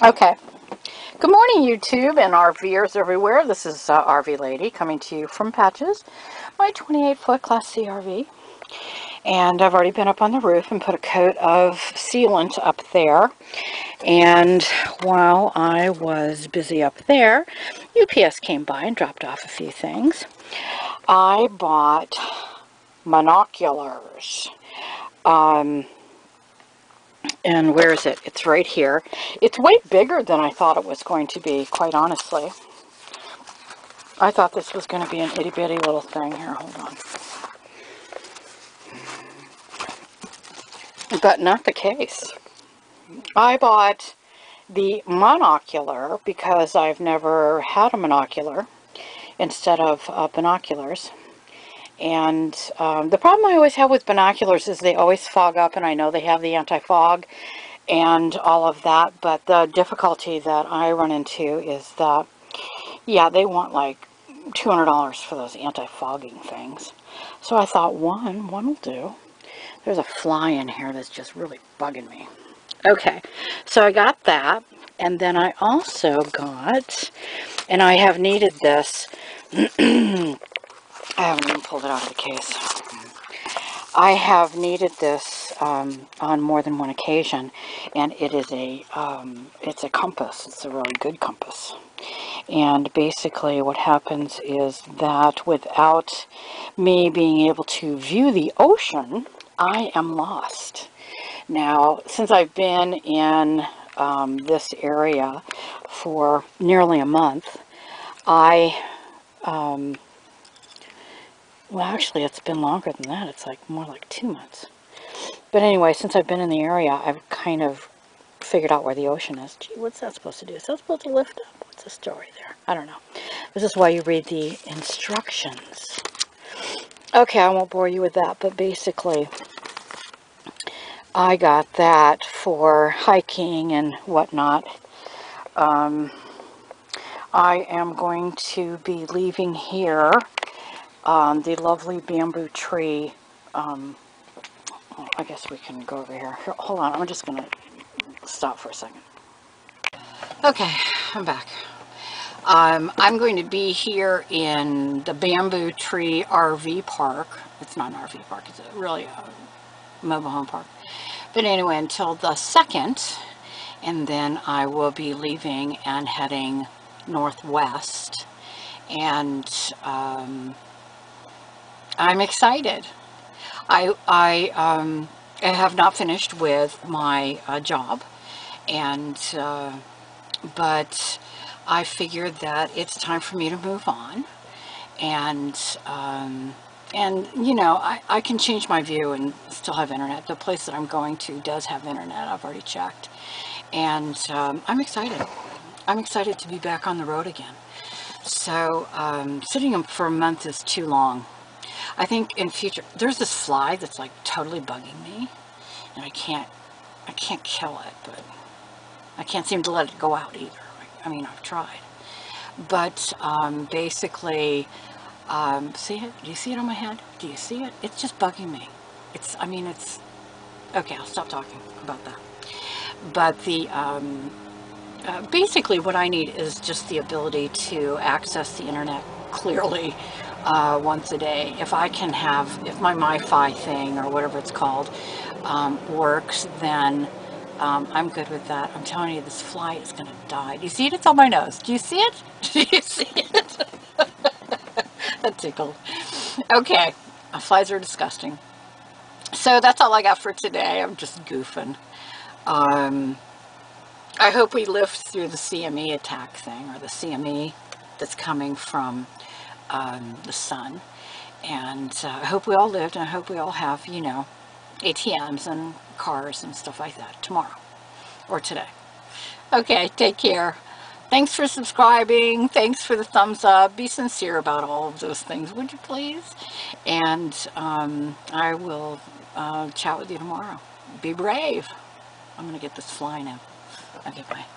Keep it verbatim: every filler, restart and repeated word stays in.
Okay, good morning YouTube and RVers everywhere. This is uh, R V Lady coming to you from Patches, my twenty-eight foot Class C R V. And I've already been up on the roof and put a coat of sealant up there. And while I was busy up there, U P S came by and dropped off a few things. I bought monoculars. Um... And where is it? It's right here. It's way bigger than I thought it was going to be, quite honestly. I thought this was going to be an itty-bitty little thing. Here, hold on. But not the case. I bought the monocular because I've never had a monocular instead of uh, binoculars. And um, the problem I always have with binoculars is they always fog up, and I know they have the anti-fog and all of that, but the difficulty that I run into is that, yeah, they want like two hundred dollars for those anti-fogging things. So I thought one, one will do. There's a fly in here that's just really bugging me. Okay, so I got that, and then I also got, and I have needed this, I haven't even pulled it out of the case. I have needed this um, on more than one occasion, and it is a, um, it's a compass. It's a really good compass. And basically what happens is that without me being able to view the ocean, I am lost. Now, since I've been in um, this area for nearly a month, I... Um, Well, actually, it's been longer than that. It's like more like two months. But anyway, since I've been in the area, I've kind of figured out where the ocean is. Gee, what's that supposed to do? Is that supposed to lift up? What's the story there? I don't know. This is why you read the instructions. Okay, I won't bore you with that, but basically, I got that for hiking and whatnot. Um, I am going to be leaving here. Um, the lovely bamboo tree, um, well, I guess we can go over here. here. Hold on, I'm just going to stop for a second. Okay, I'm back. Um, I'm going to be here in the Bamboo Tree R V park. It's not an R V park, it's a really a mobile home park. But anyway, until the second, and then I will be leaving and heading northwest. And, um... I'm excited. I, I, um, I have not finished with my uh, job, and uh, but I figured that it's time for me to move on, and um, and you know, I, I can change my view and still have internet. The place that I'm going to does have internet. I've already checked, and um, I'm excited. I'm excited to be back on the road again. So um, sitting for a month is too long. I think in future, there's this fly that's like totally bugging me, and I can't, I can't kill it, but I can't seem to let it go out either. I mean, I've tried, but um, basically, um, see it? Do you see it on my head? Do you see it? It's just bugging me. It's, I mean, it's, okay, I'll stop talking about that. But the, um, uh, basically what I need is just the ability to access the internet clearly. Uh, once a day, if I can have, if my MiFi thing or whatever it's called um, works, then um, I'm good with that. I'm telling you, this fly is going to die. Do you see it? It's on my nose. Do you see it? Do you see it? That tickled. Okay, flies are disgusting. So that's all I got for today. I'm just goofing. Um, I hope we live through the C M E attack thing, or the C M E that's coming from Um, the sun, and uh, I hope we all lived, and I hope we all have, you know, A T Ms and cars and stuff like that tomorrow or today. Okay, take care. Thanks for subscribing. Thanks for the thumbs up. Be sincere about all of those things, would you please? And um, I will uh, chat with you tomorrow. Be brave. I'm going to get this fly now. Okay, bye.